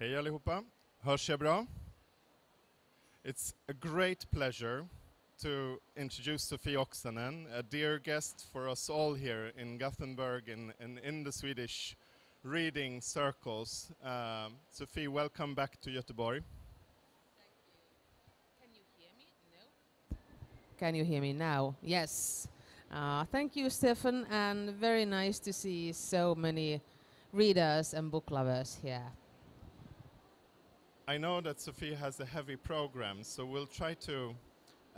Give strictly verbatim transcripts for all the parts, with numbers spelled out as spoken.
Hej allihopa, hörs jag bra? It's a great pleasure to introduce Sofi Oksanen, a dear guest for us all here in Gothenburg and in, in, in the Swedish reading circles. Uh, Sofi, welcome back to Göteborg. Thank you. Can you hear me now? Can you hear me now? Yes. Uh, thank you, Stefan, and very nice to see so many readers and book lovers here. I know that Sofi has a heavy program, so we'll try to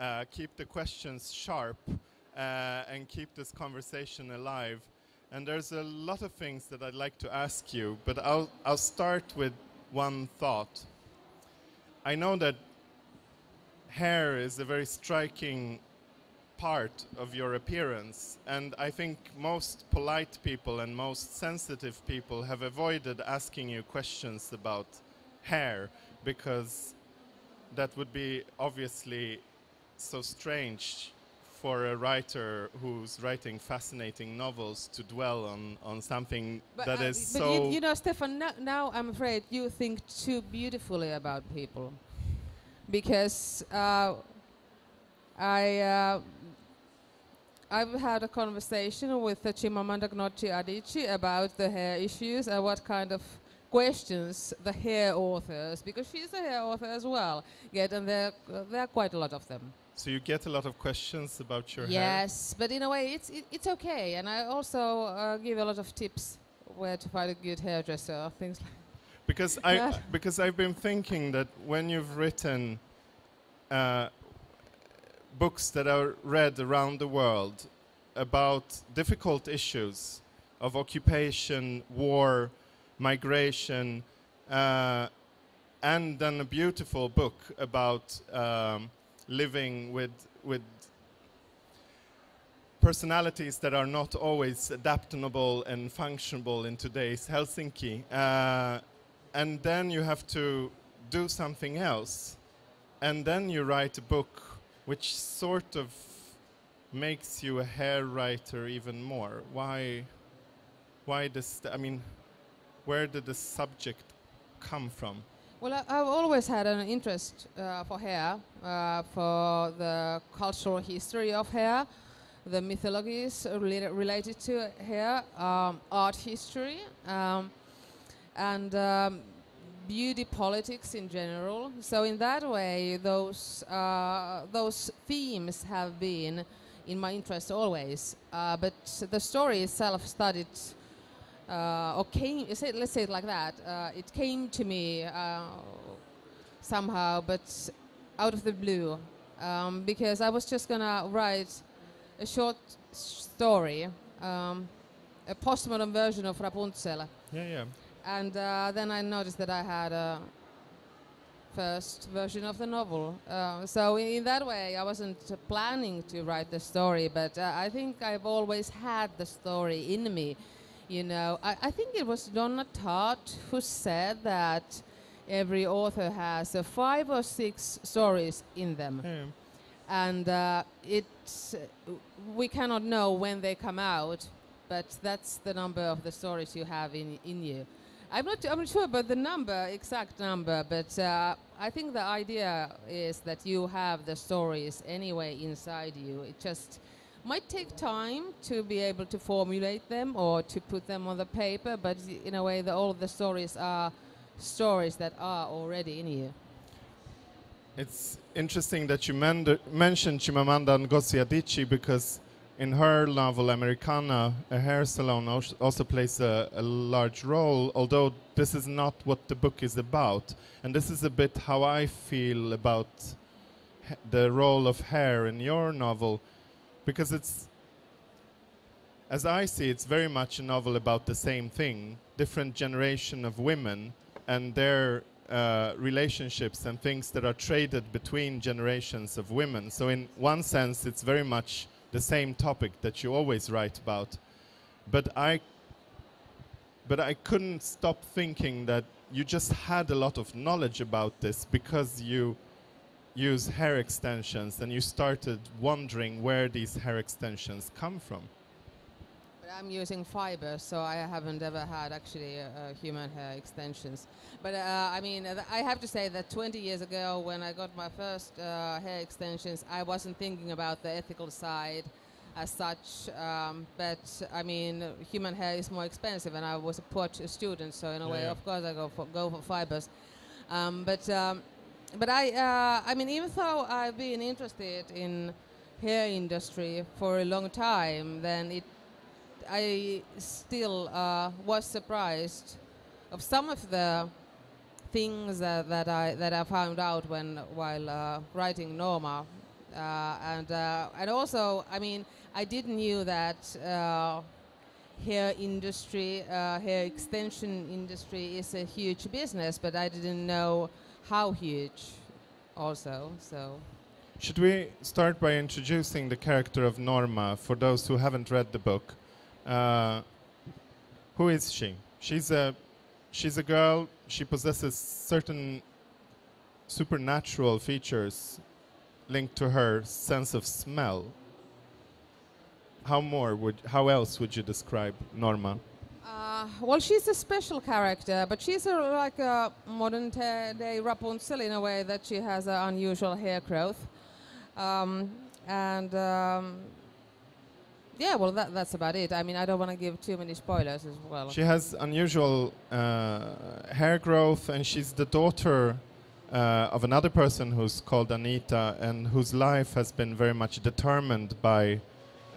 Uh, keep the questions sharp uh, and keep this conversation alive. And there's a lot of things that I'd like to ask you, but I'll, I'll start with one thought. I know that hair is a very striking part of your appearance, and I think most polite people and most sensitive people have avoided asking you questions about hair, because that would be obviously so strange for a writer who's writing fascinating novels to dwell on, on something but that uh, is but so... You, you know, Stefan, no, now I'm afraid you think too beautifully about people. Because uh, I, uh, I've had a conversation with uh, Chimamanda Ngozi Adichie about the hair issues and what kind of questions the hair authors, because she's a hair author as well, yet, and there, uh, there are quite a lot of them. So you get a lot of questions about your yes, hair? Yes, but in a way it's, it, it's okay. And I also uh, give a lot of tips where to find a good hairdresser, things like that. Because, I, because I've been thinking that when you've written uh, books that are read around the world about difficult issues of occupation, war, migration, uh, and then a beautiful book about um, living with, with personalities that are not always adaptable and functionable in today's Helsinki. Uh, and then you have to do something else. And then you write a book which sort of makes you a hair writer even more. Why, why does, I mean, where did the subject come from? Well, I, I've always had an interest uh, for hair, uh, for the cultural history of hair, the mythologies rela related to hair, um, art history, um, and um, beauty politics in general. So in that way, those, uh, those themes have been in my interest always. Uh, but the story itself started Uh, or came, let's say it like that, uh, it came to me uh, somehow, but out of the blue, um, because I was just gonna write a short story, um, a postmodern version of Rapunzel. Yeah, yeah. And uh, then I noticed that I had a first version of the novel. Uh, so in, in that way, I wasn't planning to write the story, but uh, I think I've always had the story in me. You know, I, I think it was Donna Tartt who said that every author has uh, five or six stories in them. Yeah. And uh, it, uh, we cannot know when they come out, but that's the number of the stories you have in, in you. I'm not, I'm not sure about the number, exact number, but uh, I think the idea is that you have the stories anyway inside you. It just might take time to be able to formulate them or to put them on the paper, but in a way, the, all of the stories are stories that are already in you. It's interesting that you mentioned Chimamanda Ngozi Adichie, because in her novel Americanah, a hair salon also plays a, a large role, although this is not what the book is about. And this is a bit how I feel about the role of hair in your novel. Because it's, as I see, it's very much a novel about the same thing, different generation of women and their uh, relationships and things that are traded between generations of women. So in one sense, it's very much the same topic that you always write about. But I, but I couldn't stop thinking that you just had a lot of knowledge about this because you use hair extensions, and you started wondering where these hair extensions come from. I'm using fiber, so I haven't ever had actually uh, human hair extensions. But uh, I mean, I have to say that twenty years ago when I got my first uh, hair extensions, I wasn't thinking about the ethical side as such, um, but I mean, human hair is more expensive, and I was a poor student, so in a yeah, way, yeah. of course, I go for, go for fibers. Um, but um, but I, uh, I mean, even though I've been interested in hair industry for a long time, then it, I still uh, was surprised of some of the things that, that I that I found out when while uh, writing Norma, uh, and uh, and also, I mean, I didn't knew that uh, hair industry, uh, hair extension industry is a huge business, but I didn't know how huge, also. So. Should we start by introducing the character of Norma for those who haven't read the book? Uh, who is she? She's a, she's a girl. She possesses certain supernatural features linked to her sense of smell. How more would? How else would you describe Norma? Uh, well, she's a special character, but she's a, like a modern-day Rapunzel in a way that she has an unusual hair growth. Um, and um, yeah, well, that, that's about it. I mean, I don't want to give too many spoilers as well. She has unusual uh, hair growth, and she's the daughter uh, of another person who's called Anita, and whose life has been very much determined by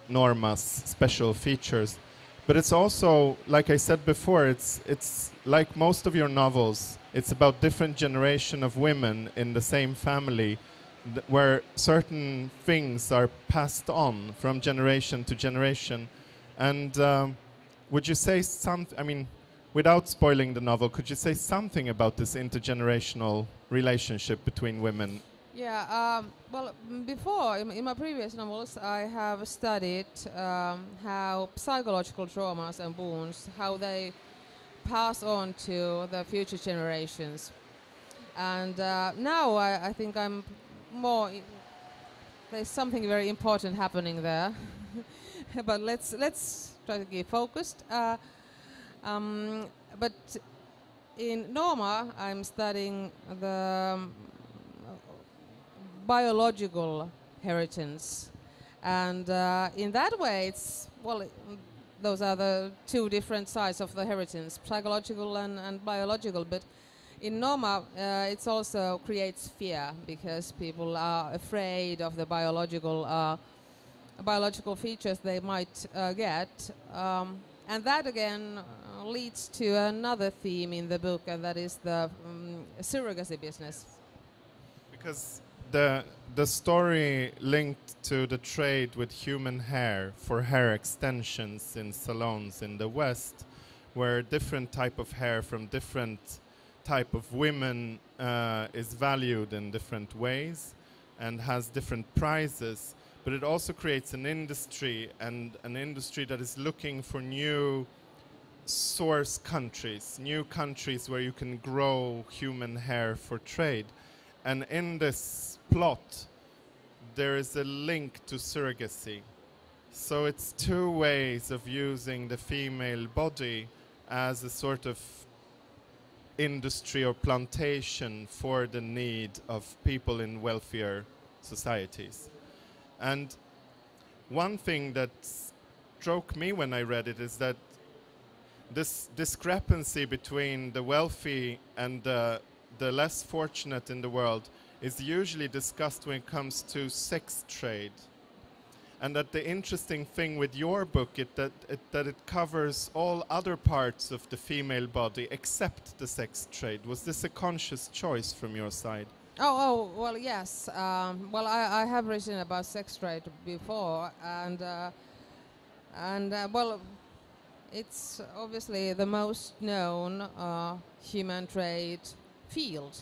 Norma's special features. But it's also, like I said before, it's, it's like most of your novels, it's about different generation of women in the same family, where certain things are passed on from generation to generation. And um, would you say something, I mean, without spoiling the novel, could you say something about this intergenerational relationship between women? Yeah, um, well, before, in, in my previous novels, I have studied um, how psychological traumas and wounds, how they pass on to the future generations. And uh, now I, I think I'm more, there's something very important happening there, but let's let's try to get focused. Uh, um, but in Norma, I'm studying the um, biological inheritance, and uh, in that way, it's well, it, those are the two different sides of the inheritance: psychological and, and biological, but. In Norma, uh, it also creates fear because people are afraid of the biological uh, biological features they might uh, get, um, and that again uh, leads to another theme in the book, and that is the um, surrogacy business. Because the the story linked to the trade with human hair for hair extensions in salons in the West, where different type of hair from different type of women uh, is valued in different ways and has different prizes, but it also creates an industry, and an industry that is looking for new source countries, new countries where you can grow human hair for trade. And in this plot, there is a link to surrogacy. So it's two ways of using the female body as a sort of industry or plantation for the need of people in wealthier societies. And one thing that struck me when I read it is that this discrepancy between the wealthy and the, the less fortunate in the world is usually discussed when it comes to sex trade. And that the interesting thing with your book is that it, that it covers all other parts of the female body except the sex trade. Was this a conscious choice from your side? Oh, oh well, yes. Um, well, I, I have written about sex trade before, and uh, and uh, well, it's obviously the most known uh, human trade field.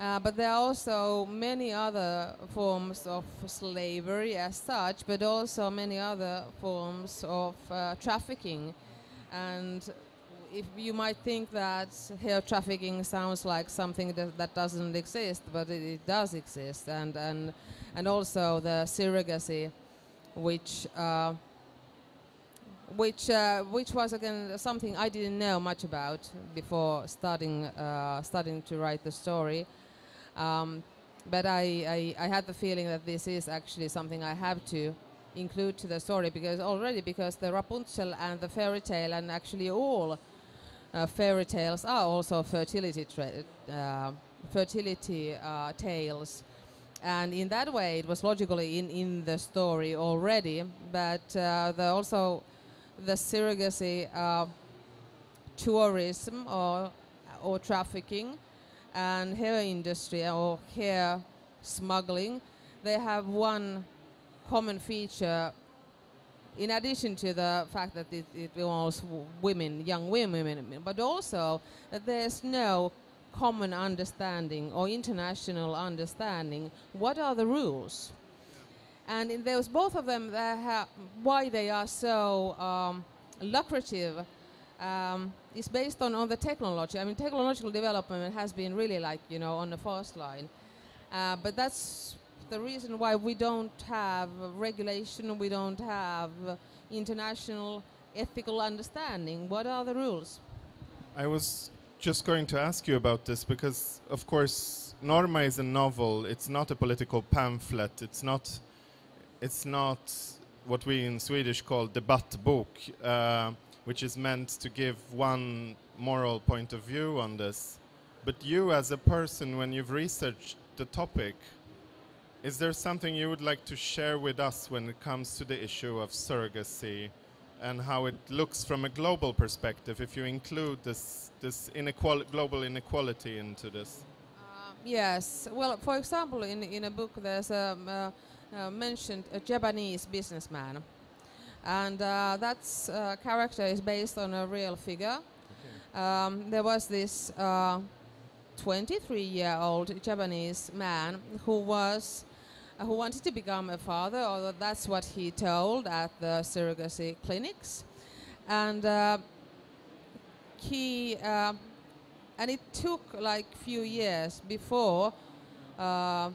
Uh, but there are also many other forms of slavery as such, but also many other forms of uh, trafficking. And if you might think that hair trafficking sounds like something that, that doesn't exist, but it, it does exist. And, and, and also the surrogacy, which uh, which uh, which was again something I didn't know much about before starting uh, starting to write the story. Um, but I, I I had the feeling that this is actually something I have to include to the story, because already because the Rapunzel and the fairy tale and actually all uh, fairy tales are also fertility tra uh, fertility uh, tales. And in that way, it was logically in, in the story already, but uh, the also the surrogacy uh, tourism or, or trafficking and hair industry or hair smuggling, they have one common feature in addition to the fact that it, it involves women, young women, but also that there's no common understanding or international understanding. What are the rules? And in those, both of them, why they are so um, lucrative um, is based on, on the technology. I mean, technological development has been really like, you know, on the first line. Uh, but that's the reason why we don't have regulation, we don't have international ethical understanding. What are the rules? I was just going to ask you about this because, of course, Norma is a novel. It's not a political pamphlet. It's not, it's not what we in Swedish call debattbok, uh, which is meant to give one moral point of view on this. But you, as a person, when you've researched the topic, is there something you would like to share with us when it comes to the issue of surrogacy and how it looks from a global perspective, if you include this, this inequali- global inequality into this? Uh, yes. Well, for example, in, in a book there's um, uh, uh, mentioned a Japanese businessman. And uh, that uh, character is based on a real figure. Okay. Um, there was this twenty-three-year-old uh, Japanese man who was who wanted to become a father, although that's what he told at the surrogacy clinics. And uh, he, uh, and it took like few years before uh,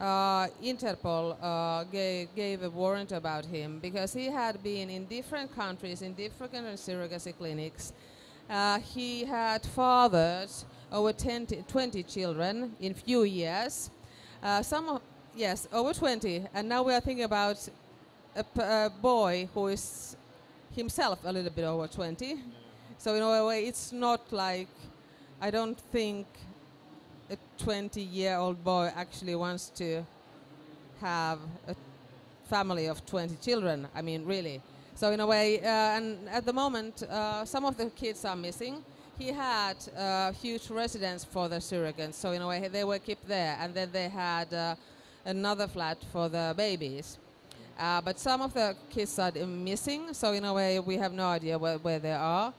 uh, Interpol uh, gave, gave a warrant about him, because he had been in different countries, in different surrogacy clinics. Uh, he had fathered over ten to twenty children in few years. Uh, some, yes, over twenty, and now we are thinking about a, p a boy who is himself a little bit over twenty. So in a way, it's not like, I don't think a twenty-year-old boy actually wants to have a family of twenty children, I mean, really. So in a way, uh, and at the moment, uh, some of the kids are missing. He had a uh, huge residence for the surrogates, so in a way they were kept there, and then they had uh, another flat for the babies. Uh, but some of the kids are missing, so in a way we have no idea where, where they are.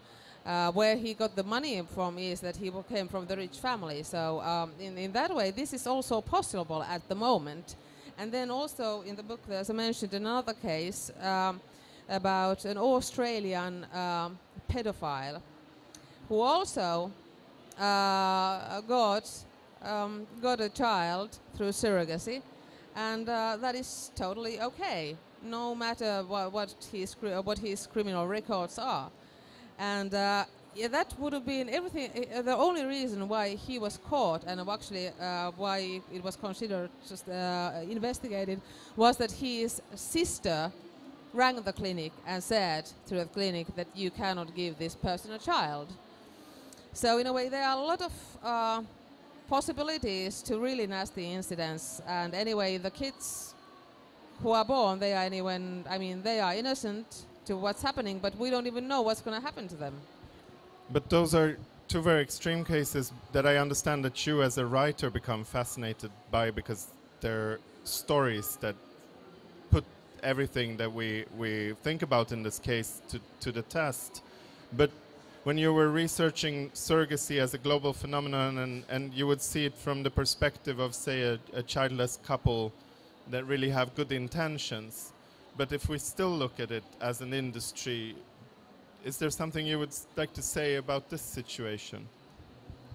Uh, where he got the money from is that he came from the rich family, so um, in, in that way this is also possible at the moment. And then also in the book there's mentioned another case um, about an Australian um, pedophile who also uh, got, um, got a child through surrogacy, and uh, that is totally okay, no matter wha what, his what his criminal records are. And uh, yeah, that would have been everything, uh, the only reason why he was caught and actually uh, why it was considered just uh, investigated was that his sister rang the clinic and said through the clinic that you cannot give this person a child. So in a way, there are a lot of uh, possibilities to really nasty incidents. And anyway, the kids who are born, they are anyone, I mean, they are innocent to what's happening, but we don't even know what's going to happen to them. But those are two very extreme cases that I understand that you as a writer become fascinated by, because they're stories that put everything that we, we think about in this case to, to the test. But when you were researching surrogacy as a global phenomenon, and, and you would see it from the perspective of, say, a, a childless couple that really have good intentions. But if we still look at it as an industry, is there something you would like to say about this situation?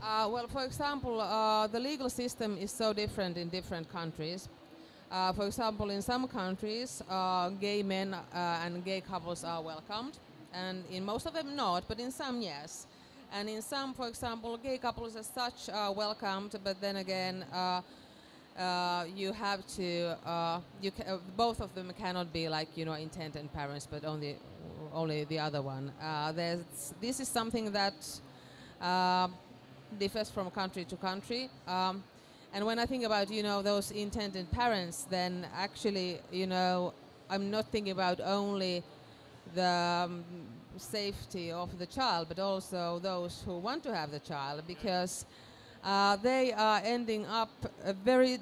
Uh, well, for example, uh, the legal system is so different in different countries. Uh, for example, in some countries, uh, gay men uh, and gay couples are welcomed, and in most of them not, but in some, yes. And in some, for example, gay couples as such are welcomed, but then again, uh, uh, you have to, uh, you ca uh, both of them cannot be like, you know, intended parents, but only, only the other one. Uh, there's, this is something that uh, differs from country to country. Um, And when I think about, you know, those intended parents, then actually, you know, I'm not thinking about only the um, safety of the child, but also those who want to have the child, because uh, they are ending up a very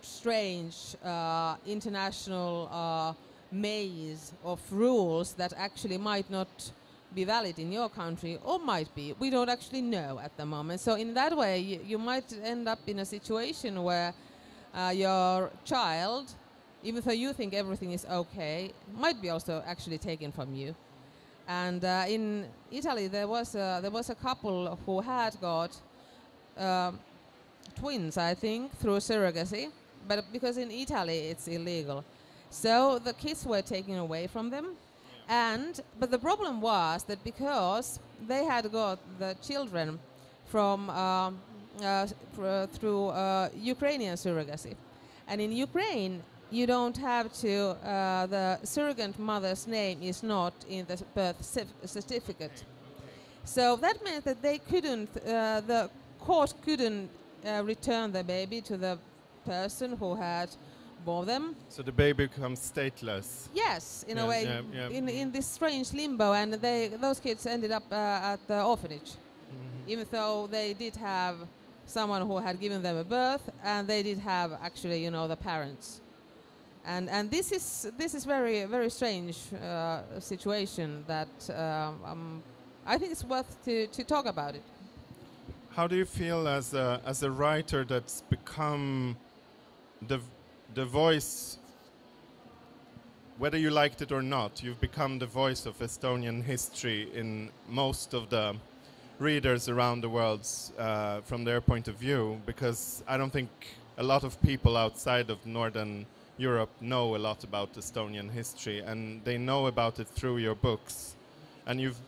strange uh, international uh, maze of rules that actually might not be valid in your country, or might be. We don't actually know at the moment. So in that way, you, you might end up in a situation where uh, your child, even though you think everything is okay, might be also actually taken from you. And uh, in Italy, there was, a, there was a couple who had got uh, twins, I think, through surrogacy, but because in Italy it's illegal. So the kids were taken away from them. And, but the problem was that because they had got the children from, uh, uh, pr through uh, Ukrainian surrogacy. And in Ukraine, you don't have to, uh, the surrogate mother's name is not in the birth certificate. So that meant that they couldn't, uh, the court couldn't uh, return the baby to the person who had them. So the baby becomes stateless. Yes, in yeah, a way, yeah, yeah. In, in this strange limbo, and they, those kids ended up uh, at the orphanage, mm-hmm. even though they did have someone who had given them a birth, and they did have actually, you know, the parents. And and this is this is very very strange uh, situation that um, um, I think it's worth to to talk about it. How do you feel as a as a writer that's become the The voice, whether you liked it or not, you've become the voice of Estonian history in most of the readers around the world uh, from their point of view, because I don't think a lot of people outside of Northern Europe know a lot about Estonian history, and they know about it through your books. And you've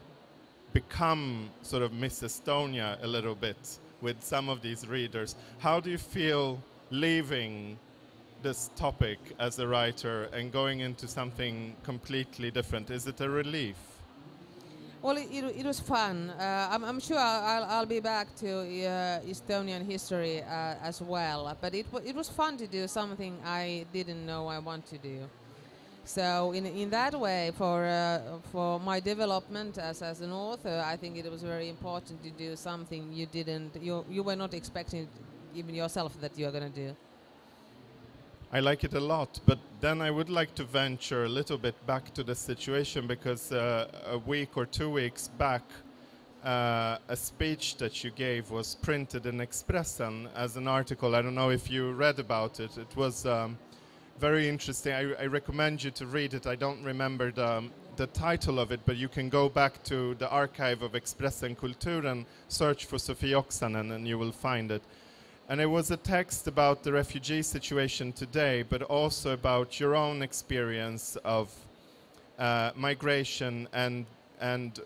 become sort of Miss Estonia a little bit with some of these readers. How do you feel leaving this topic as a writer and going into something completely different? Is it a relief? Well, it, it, it was fun. Uh, I'm, I'm sure I'll, I'll be back to uh, Estonian history uh, as well, but it, w it was fun to do something I didn't know I want to do. So in, in that way, for, uh, for my development as, as an author, I think it was very important to do something you didn't, you, you were not expecting even yourself that you're going to do. I like it a lot, but then I would like to venture a little bit back to the situation, because uh, a week or two weeks back, uh, a speech that you gave was printed in Expressen as an article. I don't know if you read about it. It was um, very interesting. I, I recommend you to read it. I don't remember the, the title of it, but you can go back to the archive of Expressen Kultur and search for Sofi Oksanen and you will find it. And it was a text about the refugee situation today, but also about your own experience of uh, migration and, and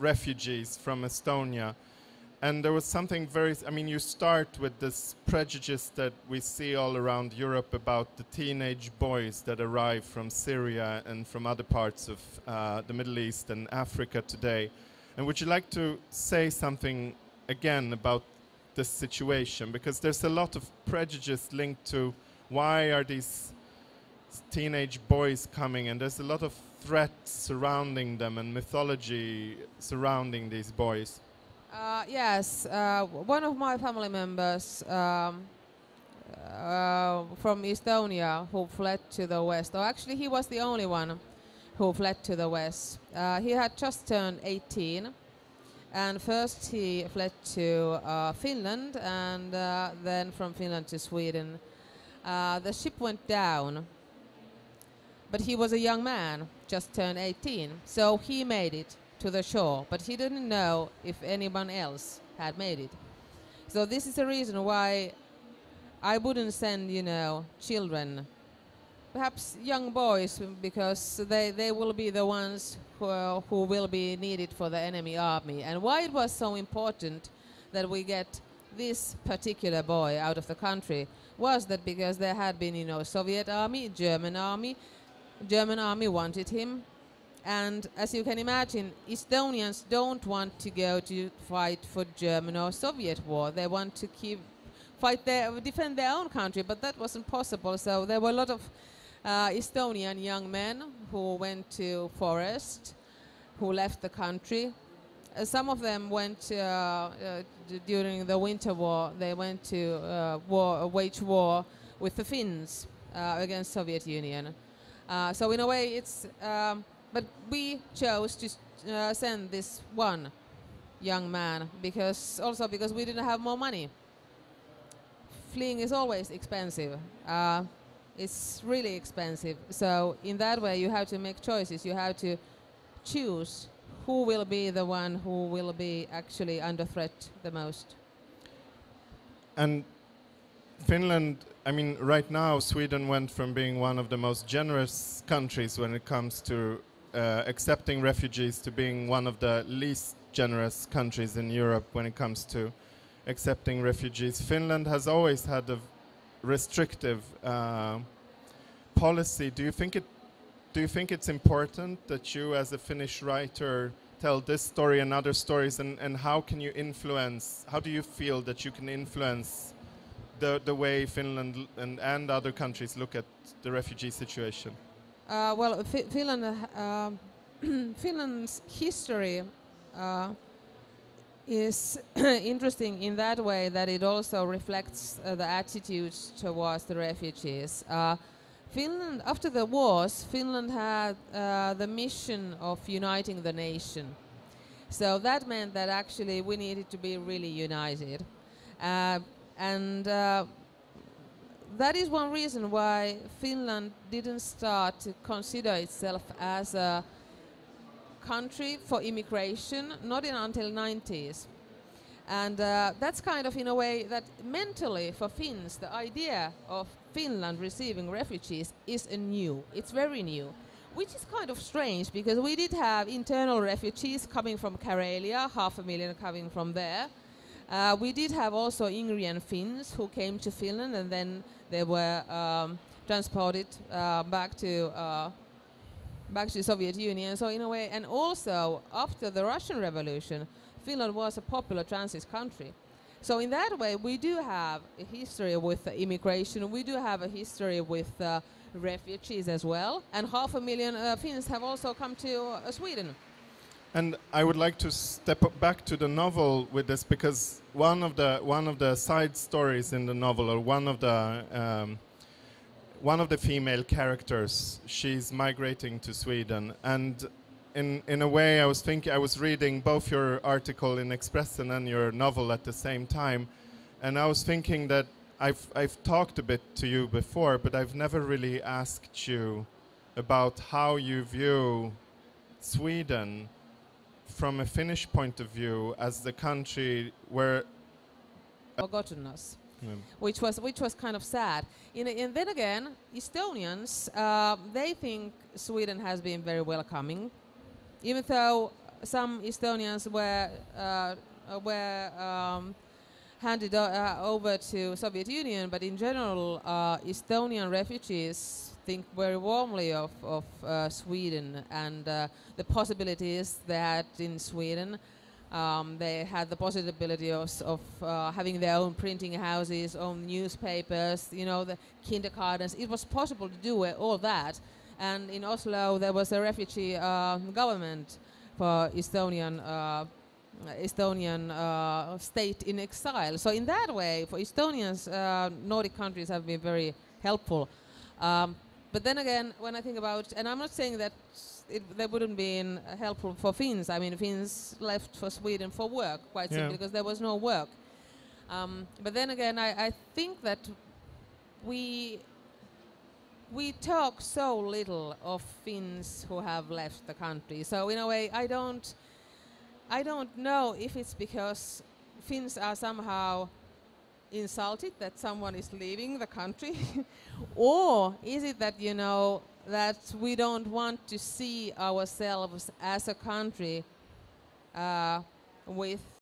refugees from Estonia. And there was something very, I mean, you start with this prejudice that we see all around Europe about the teenage boys that arrive from Syria and from other parts of uh, the Middle East and Africa today. And would you like to say something again about this situation, because there's a lot of prejudice linked to why are these teenage boys coming, and there's a lot of threats surrounding them and mythology surrounding these boys? Uh, yes, uh, one of my family members um, uh, from Estonia who fled to the West, or actually he was the only one who fled to the West. Uh, he had just turned eighteen. And first he fled to uh, Finland, and uh, then from Finland to Sweden. Uh, the ship went down, but he was a young man, just turned eighteen. So he made it to the shore, but he didn't know if anyone else had made it. So this is the reason why I wouldn't send, you know, children perhaps young boys, because they, they will be the ones who, uh, who will be needed for the enemy army. And why it was so important that we get this particular boy out of the country was that because there had been, you know, Soviet army, German army, German army wanted him. And as you can imagine, Estonians don't want to go to fight for German or Soviet war. They want to keep, fight their, defend their own country, but that wasn't possible. So there were a lot of uh, Estonian young men who went to forest, who left the country. Uh, some of them went, uh, uh, during the Winter War, they went to uh, war, wage war with the Finns uh, against Soviet Union. Uh, so in a way it's... Um, But we chose to uh, send this one young man because also because we didn't have more money. Fleeing is always expensive. Uh, it's really expensive. So in that way, you have to make choices. You have to choose who will be the one who will be actually under threat the most. And Finland, I mean, right now, Sweden went from being one of the most generous countries when it comes to Uh, accepting refugees to being one of the least generous countries in Europe when it comes to accepting refugees. Finland has always had a restrictive uh, policy. Do you think it, do you think it's important that you as a Finnish writer tell this story and other stories, and, and how can you influence, how do you feel that you can influence the, the way Finland and, and other countries look at the refugee situation? Uh, well, Fi Finland, uh, Finland's history uh, is interesting in that way that it also reflects uh, the attitudes towards the refugees. Uh, Finland, after the wars, Finland had uh, the mission of uniting the nation. So that meant that actually we needed to be really united. Uh, and... Uh, That is one reason why Finland didn't start to consider itself as a country for immigration, not in, until the nineties. And uh, that's kind of in a way that mentally for Finns, the idea of Finland receiving refugees is a new. It's very new, which is kind of strange because we did have internal refugees coming from Karelia, half a million coming from there. Uh, we did have also Ingrian Finns who came to Finland and then they were um, transported uh, back to uh, back to the Soviet Union. So in a way, and also after the Russian Revolution, Finland was a popular transit country. So in that way, we do have a history with uh, immigration. We do have a history with uh, refugees as well. And half a million uh, Finns have also come to uh, Sweden. And I would like to step up back to the novel with this, because one of the one of the side stories in the novel, or one of the um, one of the female characters, she's migrating to Sweden. And in in a way, I was thinking, I was reading both your article in Expressen and your novel at the same time, and I was thinking that I've I've talked a bit to you before, but I've never really asked you about how you view Sweden from a Finnish point of view as the country where... forgotten us, yeah. which, was, which was kind of sad. In, and then again, Estonians, uh, they think Sweden has been very welcoming, even though some Estonians were, uh, were um, handed uh, over to Soviet Union, but in general, uh, Estonian refugees think very warmly of, of uh, Sweden and uh, the possibilities they had in Sweden. Um, they had the possibility of, of uh, having their own printing houses, own newspapers, you know, the kindergartens. It was possible to do uh, all that. And in Oslo, there was a refugee uh, government for Estonian, uh, Estonian uh, state in exile. So in that way, for Estonians, uh, Nordic countries have been very helpful. Um, But then again, when I think about, and I'm not saying that it, that wouldn't be in, uh, helpful for Finns. I mean, Finns left for Sweden for work, quite yeah. simply, because there was no work. Um, but then again, I, I think that we we talk so little of Finns who have left the country. So in a way, I don't I don't know if it's because Finns are somehow insulted that someone is leaving the country? Or is it that, you know, that we don't want to see ourselves as a country uh, with